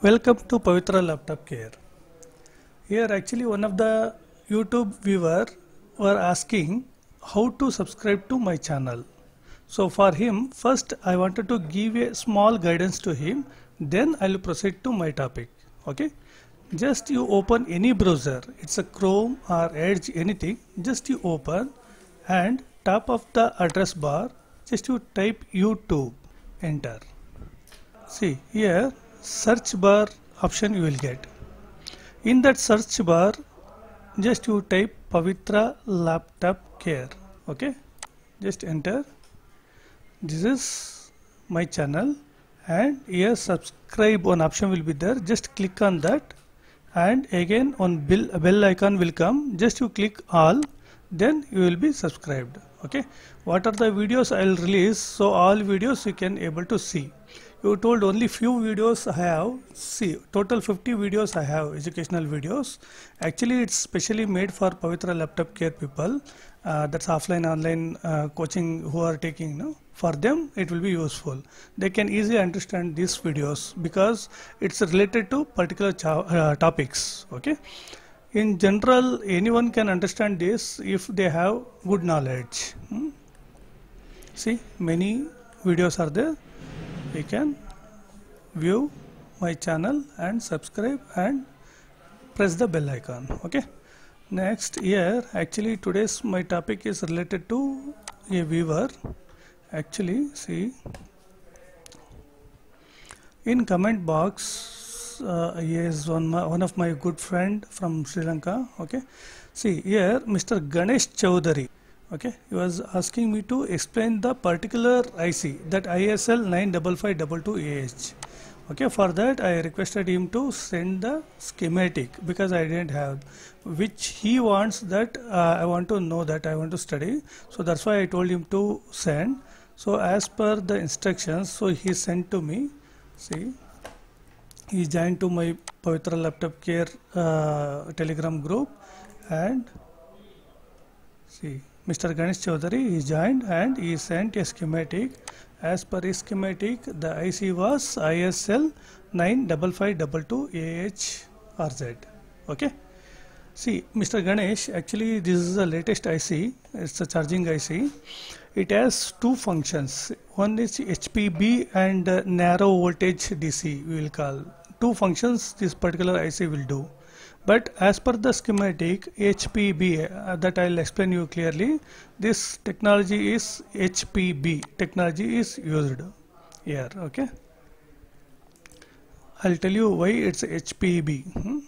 Welcome to Pavithra Laptop Care. Here actually one of the YouTube viewer were asking how to subscribe to my channel. So for him, first I wanted to give a small guidance to him, then I will proceed to my topic. Okay, just you open any browser, it's a Chrome or Edge, anything, just you open and top of the address bar just you type YouTube, enter. See here, search bar option you will get. In that search bar just you type Pavithra Laptop Care. Okay, just enter. This is my channel and here subscribe one option will be there, just click on that and again on bell icon will come, just you click all, then you will be subscribed. Okay, what are the videos I will release, so all videos you can able to see. You told only few videos I have, see total 50 videos I have, educational videos. Actually it's specially made for Pavithra Laptop Care people, that's offline online coaching who are taking, no? For them it will be useful. They can easily understand these videos because it's related to particular topics. Okay, in general anyone can understand this if they have good knowledge. See, many videos are there. You can view my channel and subscribe and press the bell icon. Okay, next here actually today's my topic is related to a viewer. Actually see in comment box, yes, one of my good friend from Sri Lanka. Okay, see here Mr. Ganesh Chaudhary. Okay, he was asking me to explain the particular IC, that ISL 95522 AHRZ. Okay, for that I requested him to send the schematic because I didn't have, which he wants that I want to know, that I want to study. So that's why I told him to send. So as per the instructions, so he sent to me. See, he joined to my Pavithra Laptop Care Telegram group and see. Mr. Ganesh Chaudhary, he joined and he sent a schematic. As per his schematic, the IC was ISL 95522 AHRZ. Okay. See, Mr. Ganesh, actually this is the latest IC. It's a charging IC. It has two functions. One is HPB and narrow voltage DC, we will call. Two functions this particular IC will do. But as per the schematic HPB, that I will explain you clearly, this technology is HPB, technology is used here. Okay, I will tell you why it's HPB.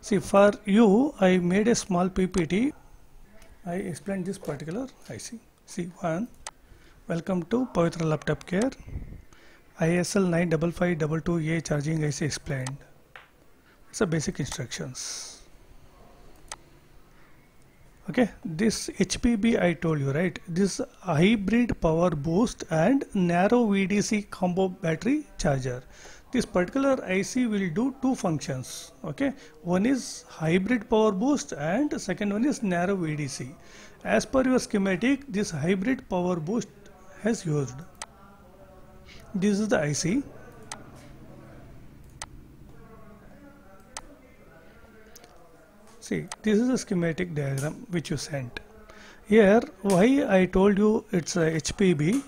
See, for you I made a small PPT, I explained this particular IC. See, one, welcome to Pavithra Laptop Care, ISL 95522A charging IC explained. So basic instructions. Okay, this HPB I told you, right? This hybrid power boost and narrow VDC combo battery charger. This particular IC will do two functions. Okay, one is hybrid power boost and second one is narrow VDC. As per your schematic, this hybrid power boost has used. This is the IC. See, this is a schematic diagram which you sent. Here, why I told you it's a HPB.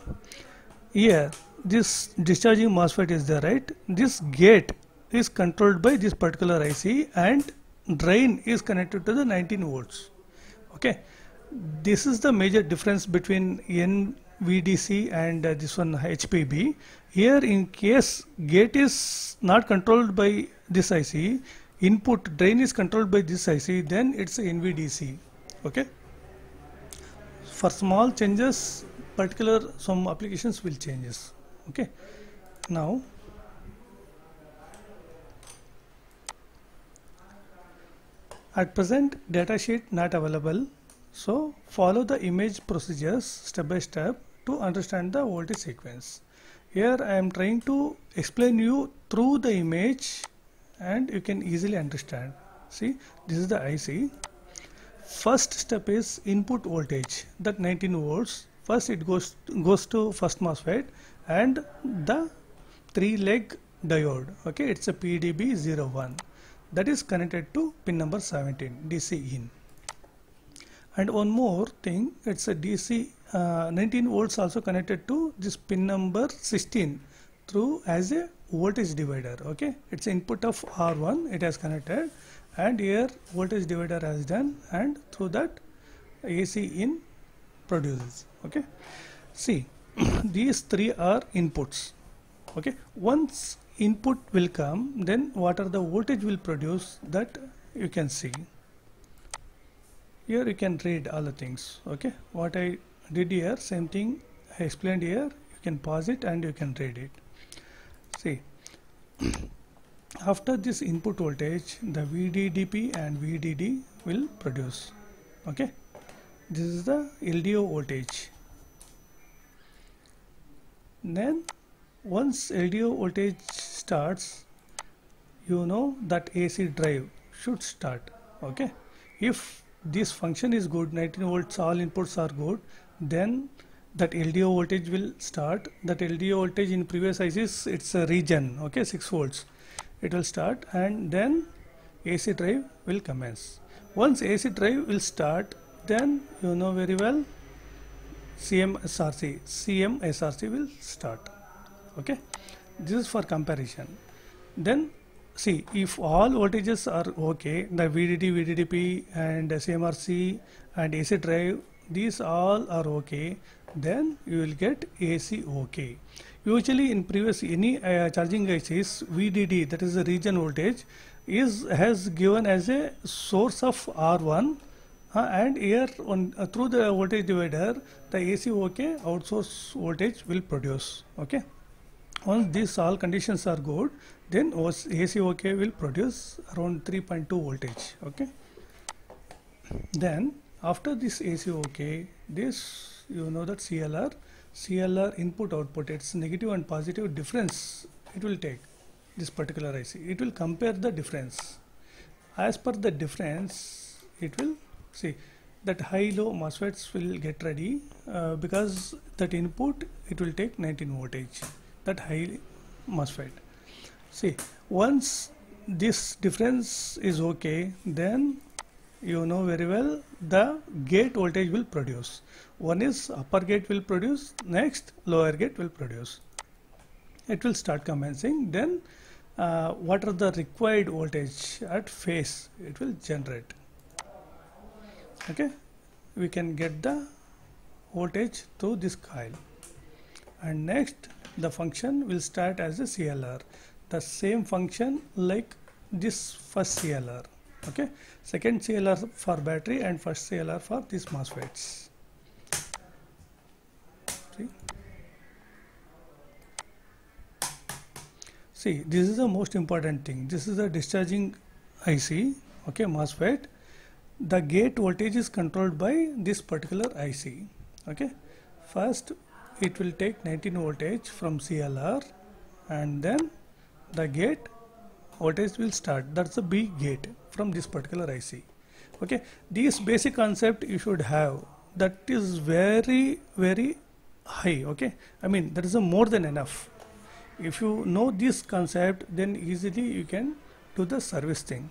Here, this discharging MOSFET is there, right? This gate is controlled by this particular IC and drain is connected to the 19 volts. Okay, this is the major difference between NVDC and this one HPB. Here, in case gate is not controlled by this IC, input drain is controlled by this IC, then it's NVDC. Okay, for small changes particular some applications will changes. Okay, now at present data sheet not available, so follow the image procedures step by step to understand the voltage sequence. Here I am trying to explain you through the image and you can easily understand. See, this is the IC. First step is input voltage, that 19 volts. First it goes to first MOSFET and the 3-leg diode. Okay, it's a PDB01 that is connected to pin number 17, DC in. And one more thing, it's a DC 19 volts also connected to this pin number 16 through as a voltage divider. Okay, it's input of R1 it has connected, and here voltage divider has done, and through that AC in produces. Okay, see these three are inputs. Okay, once input will come, then what are the voltage will produce, that you can see. Here you can read all the things. Okay, what I did here, same thing I explained here. You can pause it and you can read it. See, after this input voltage, the VDDP and VDD will produce. Okay, this is the LDO voltage. Then once LDO voltage starts, you know that AC drive should start. Okay, if this function is good, 19 volts all inputs are good, then that LDO voltage will start. That LDO voltage in previous ICs, it's a region, okay, 6 volts. It will start and then AC drive will commence. Once AC drive will start, then you know very well CMSRC will start. Okay, this is for comparison. Then see, if all voltages are okay, the VDD, VDDP and CMRC and AC drive, these all are okay, then you will get AC okay. Usually in previous any charging ICs, VDD, that is the region voltage, has given as a source of R1, and here on, through the voltage divider, the AC okay outsource voltage will produce. Okay, once these all conditions are good, then AC OK will produce around 3.2 voltage. Okay, then after this AC OK, this you know that CLR input output, it's negative and positive difference it will take. This particular IC, it will compare the difference. As per the difference, it will see that high low MOSFETs will get ready, because that input it will take 19 voltage, that high MOSFET. See, once this difference is okay, then you know very well the gate voltage will produce. One is upper gate will produce, next lower gate will produce. It will start commencing, then what are the required voltage at phase it will generate. Okay, we can get the voltage through this coil, and next the function will start as a CLR, the same function like this first CLR. Okay, second CLR for battery and first CLR for these MOSFETs. See, this is the most important thing. This is the discharging IC, okay, MOSFET. The gate voltage is controlled by this particular IC. Okay, first it will take 19 voltage from CLR, and then the gate voltage will start, that's the B gate from this particular IC. Okay, this basic concept you should have, that is very, very high. Okay, I mean that is more than enough. If you know this concept, then easily you can do the service thing.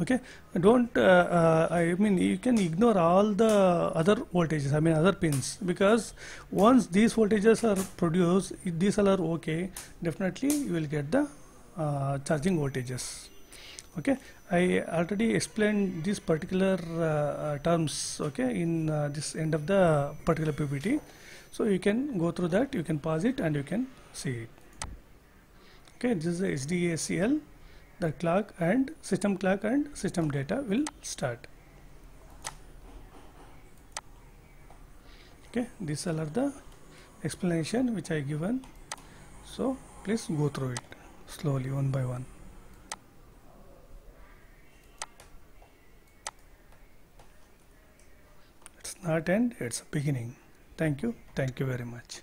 Okay, don't I mean you can ignore all the other voltages, I mean other pins, because once these voltages are produced, if these all are okay, definitely you will get the charging voltages. Okay, I already explained these particular terms, okay, in this end of the particular PPT, so you can go through that, you can pause it and you can see it. Okay, this is the HDACL. The clock and system data will start. Okay, these are the explanation which I given. So please go through it slowly, one by one. It's not end, it's a beginning. Thank you very much.